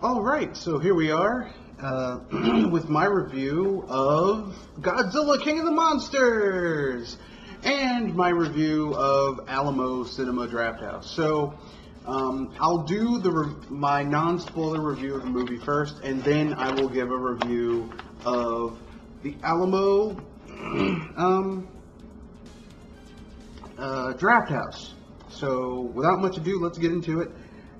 All right, so here we are with my review of Godzilla King of the Monsters and my review of Alamo Cinema Drafthouse. So I'll do my non-spoiler review of the movie first, and then I will give a review of the Alamo Drafthouse. So without much ado, let's get into it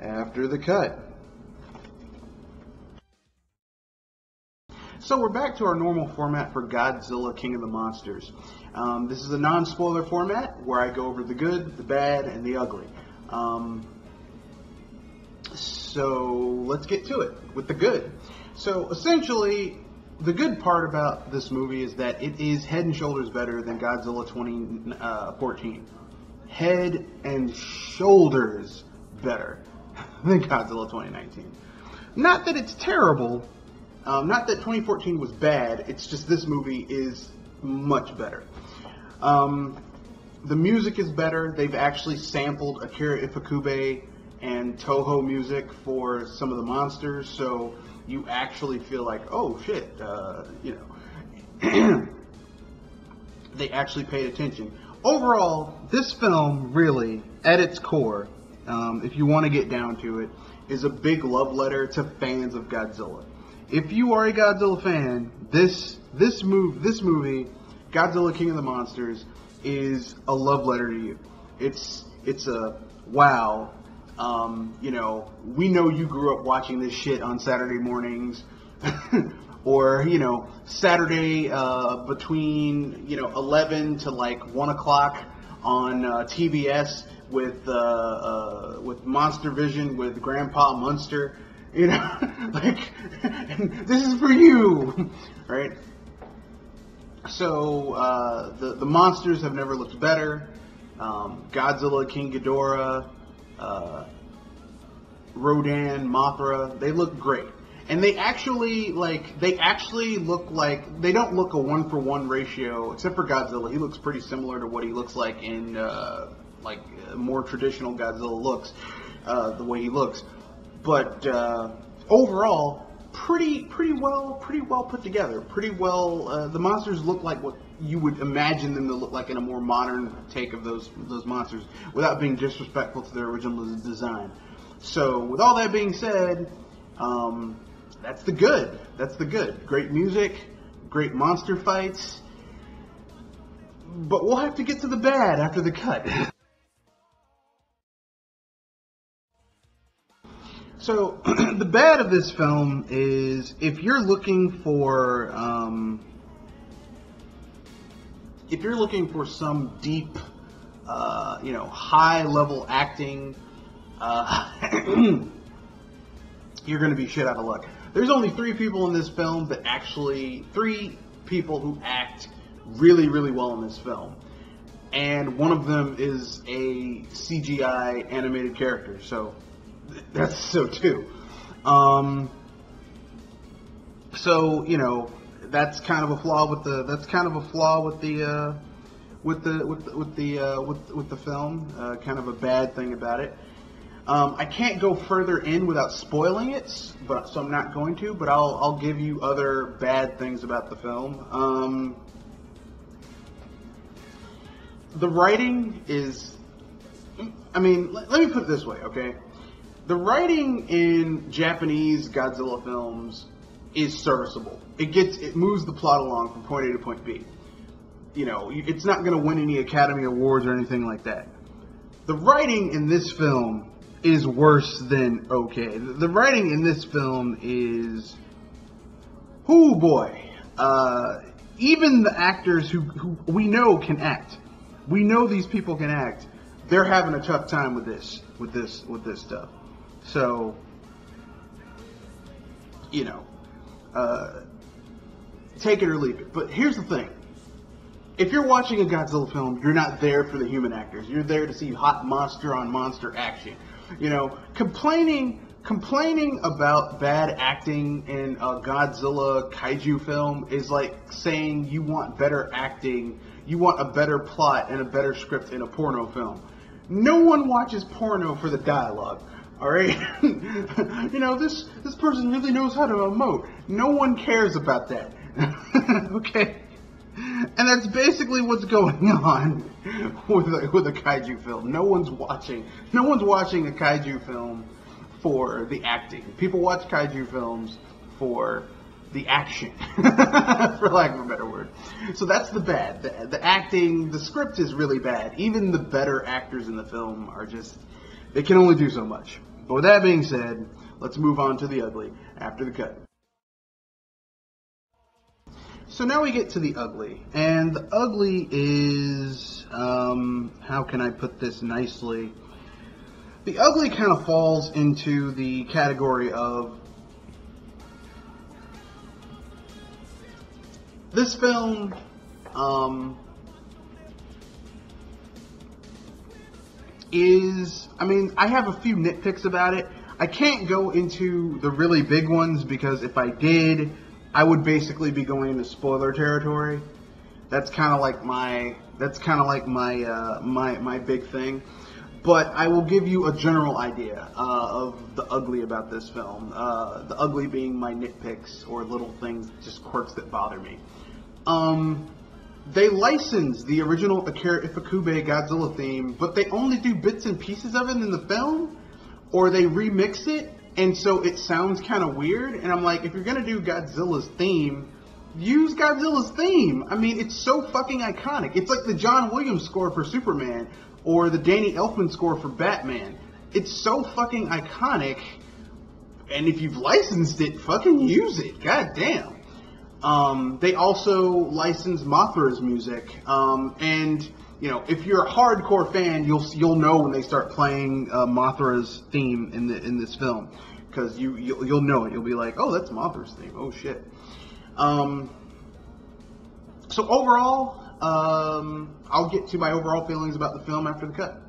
after the cut. So we're back to our normal format for Godzilla King of the Monsters. This is a non-spoiler format where I go over the good, the bad, and the ugly. So let's get to it with the good. So essentially, the good part about this movie is that it is head and shoulders better than Godzilla 2014. Head and shoulders better than Godzilla 2019. Not that it's terrible. Not that 2014 was bad, it's just this movie is much better. The music is better. They've actually sampled Akira Ifukube and Toho music for some of the monsters, so you actually feel like, oh shit, you know, they actually paid attention. Overall, this film really, at its core, if you want to get down to it, is a big love letter to fans of Godzilla. If you are a Godzilla fan, this movie, Godzilla King of the Monsters, is a love letter to you. It's a wow. You know, we know you grew up watching this shit on Saturday mornings, or you know, Saturday between 11 to like 1 o'clock on TBS with Monster Vision with Grandpa Munster. You know, like, this is for you, right? So, the monsters have never looked better. Godzilla, King Ghidorah, Rodan, Mothra, they look great. And they actually, like, look like, they don't look a one-for-one ratio, except for Godzilla. He looks pretty similar to what he looks like in, like, more traditional Godzilla looks, the way he looks. But overall, pretty well put together. Pretty well, the monsters look like what you would imagine them to look like in a more modern take of those monsters, without being disrespectful to their original design. So, with all that being said, that's the good. That's the good. Great music, great monster fights. But we'll have to get to the bad after the cut. So, the bad of this film is, if you're looking for, some deep, you know, high-level acting, you're going to be shit out of luck. There's only three people in this film that actually, three people who act really, really well in this film. And one of them is a CGI animated character, so... That's so too. So you know, that's kind of a flaw with the. That's kind of a flaw with the film. Kind of a bad thing about it. I can't go further in without spoiling it, but so I'm not going to. But I'll give you other bad things about the film. The writing is. I mean, let me put it this way, okay? The writing in Japanese Godzilla films is serviceable. It moves the plot along from point A to point B. You know, it's not going to win any Academy Awards or anything like that. The writing in this film is worse than okay. The writing in this film is, oh boy. Even the actors who we know can act, we know these people can act. They're having a tough time with this stuff. So, you know, take it or leave it. But here's the thing. If you're watching a Godzilla film, you're not there for the human actors. You're there to see hot monster on monster action. You know, complaining about bad acting in a Godzilla kaiju film is like saying you want better acting, you want a better plot and a better script in a porno film. No one watches porno for the dialogue. all right? You know, this person really knows how to emote. No one cares about that. Okay? And that's basically what's going on with a kaiju film. No one's watching a kaiju film for the acting. People watch kaiju films for the action, for lack of a better word. So that's the bad. The acting, the script is really bad. Even the better actors in the film are just, they can only do so much. But with that being said, let's move on to the ugly after the cut. So now we get to the ugly, and the ugly is, how can I put this nicely? The ugly kind of falls into the category of, this film, is, I mean, I have a few nitpicks about it. I can't go into the really big ones because if I did, I would basically be going into spoiler territory. That's kind of like my my big thing. But I will give you a general idea of the ugly about this film. The ugly being my nitpicks or little things, just quirks that bother me. They licensed the original Akira Ifukube Godzilla theme, but they only do bits and pieces of it in the film, or they remix it. And so it sounds kind of weird, and I'm like, if you're going to do Godzilla's theme, use Godzilla's theme. I mean, it's so fucking iconic. It's like the John Williams score for Superman or the Danny Elfman score for Batman. It's so fucking iconic, and if you've licensed it, fucking use it. God damn. They also licensed Mothra's music, and... you know, if you're a hardcore fan, you'll know when they start playing Mothra's theme in this film, because you'll know it. You'll be like, oh, that's Mothra's theme. Oh shit. So overall, I'll get to my overall feelings about the film after the cut.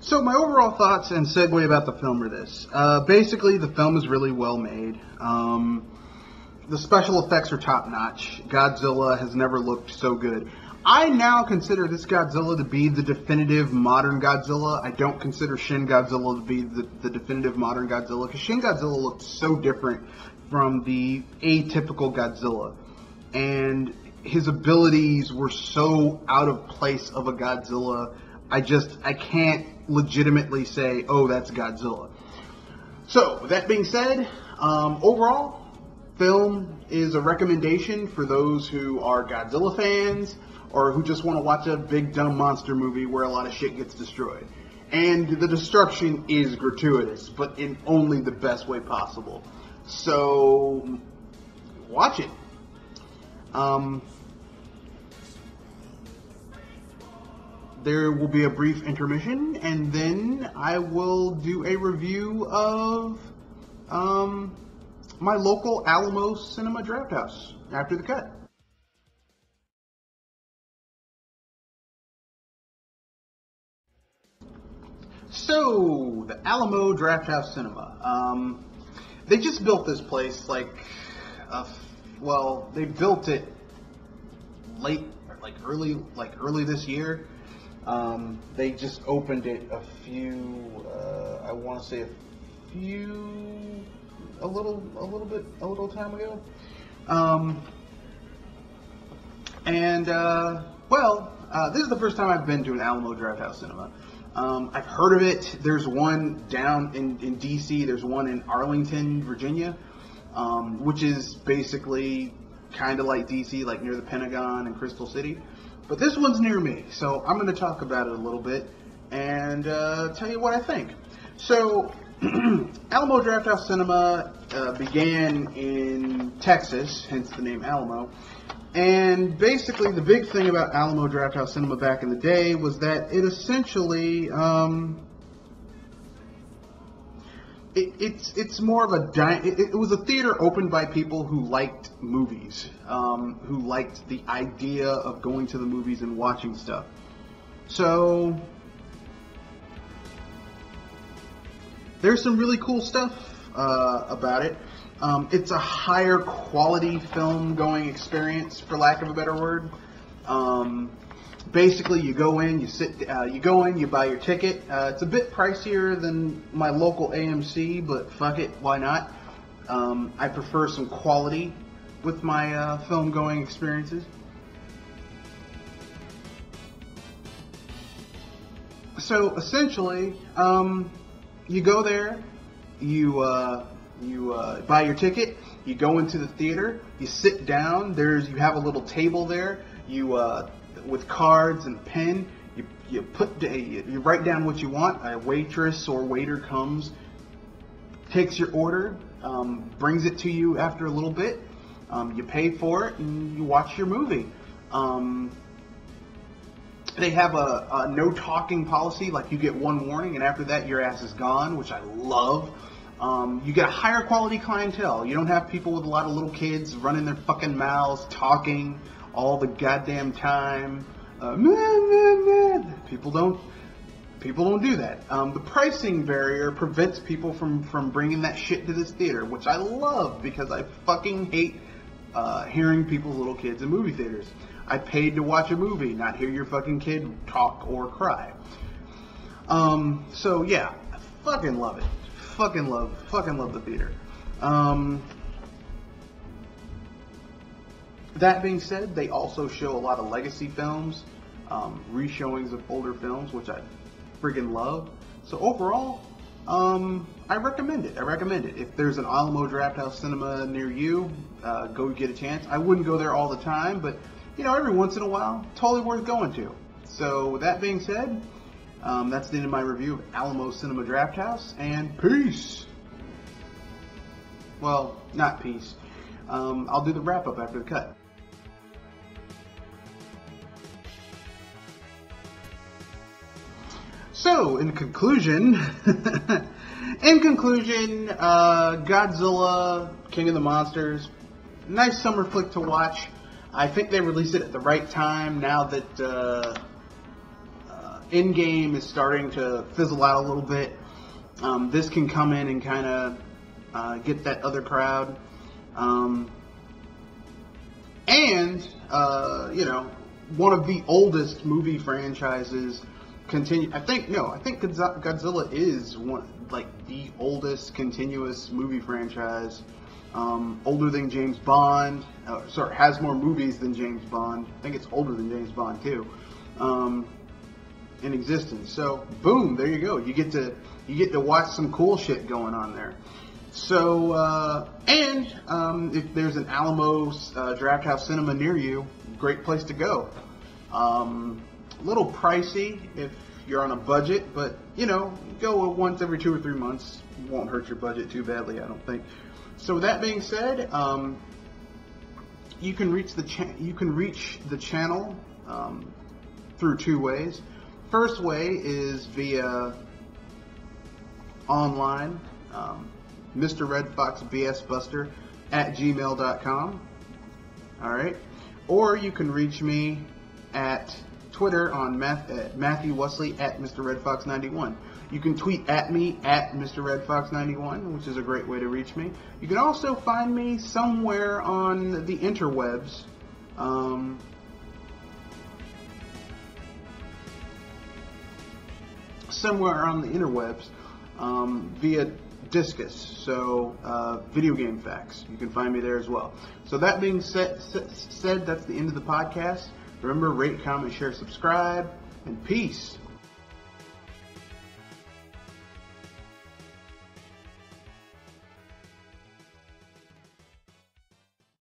So my overall thoughts and segue about the film are this: basically, the film is really well made. The special effects are top-notch. Godzilla has never looked so good. I now consider this Godzilla to be the definitive modern Godzilla. I don't consider Shin Godzilla to be the definitive modern Godzilla, because Shin Godzilla looked so different from the atypical Godzilla. And his abilities were so out of place of a Godzilla, I can't legitimately say, oh, that's Godzilla. So, with that being said, overall, film is a recommendation for those who are Godzilla fans or who just want to watch a big dumb monster movie where a lot of shit gets destroyed. And the destruction is gratuitous, but in only the best way possible. So, watch it. There will be a brief intermission, and then I will do a review of... my local Alamo Cinema Drafthouse after the cut. So, the Alamo Drafthouse Cinema. They just built this place like, well, they built it late, like early this year. They just opened it a few, I want to say a few. A little time ago, this is the first time I've been to an Alamo Drafthouse Cinema. I've heard of it. There's one down in DC. There's one in Arlington, Virginia, which is basically kind of like DC, like near the Pentagon and Crystal City. But this one's near me, so I'm going to talk about it a little bit and tell you what I think. So. Alamo Drafthouse Cinema began in Texas, hence the name Alamo, and basically the big thing about Alamo Drafthouse Cinema back in the day was that it essentially, it's more of a, it was a theater opened by people who liked movies, who liked the idea of going to the movies and watching stuff. So... there's some really cool stuff about it. It's a higher quality film going experience, for lack of a better word. Basically, you go in, you buy your ticket. It's a bit pricier than my local AMC, but fuck it, why not? I prefer some quality with my film-going experiences. So essentially, you go there, you buy your ticket, you go into the theater, you sit down. You have a little table there. With cards and a pen, you write down what you want. A waitress or waiter comes, takes your order, brings it to you after a little bit. You pay for it and you watch your movie. They have a no talking policy. Like, you get one warning and after that your ass is gone, which I love. You get a higher quality clientele. You don't have people with a lot of little kids running their fucking mouths, talking all the goddamn time. People don't do that. The pricing barrier prevents people from bringing that shit to this theater, which I love because I fucking hate hearing people's little kids in movie theaters. I paid to watch a movie, not hear your fucking kid talk or cry. So yeah, I fucking love it. Fucking love the theater. That being said, they also show a lot of legacy films, re-showings of older films, which I friggin' love. So overall, I recommend it. If there's an Alamo Drafthouse Cinema near you, go get a chance. I wouldn't go there all the time, but you know, every once in a while, totally worth going to. So with that being said, that's the end of my review of Alamo Cinema Drafthouse, and peace! Well, not peace. I'll do the wrap-up after the cut. So, in conclusion, Godzilla, King of the Monsters, nice summer flick to watch. I think they released it at the right time now that Endgame is starting to fizzle out a little bit. This can come in and kind of get that other crowd. You know, one of the oldest movie franchises continue. I think Godzilla is the oldest continuous movie franchise, older than James Bond. Has more movies than James Bond. I think it's older than James Bond too, in existence. So boom, there you go. You get to watch some cool shit going on there. So if there's an Alamo Drafthouse Cinema near you, great place to go. A little pricey if you're on a budget, but you know, go once every 2 or 3 months. Won't hurt your budget too badly, I don't think. So with that being said, you can reach the channel through two ways. First way is via online, MrRedFoxBSBuster@gmail.com. Alright, or you can reach me at Twitter on Matthew Wesley at MrRedFox91. You can tweet at me at MrRedFox91, which is a great way to reach me. You can also find me somewhere on the interwebs. Via Discus, so video game facts. You can find me there as well. So that being said, that's the end of the podcast. Remember, rate, comment, share, subscribe, and peace.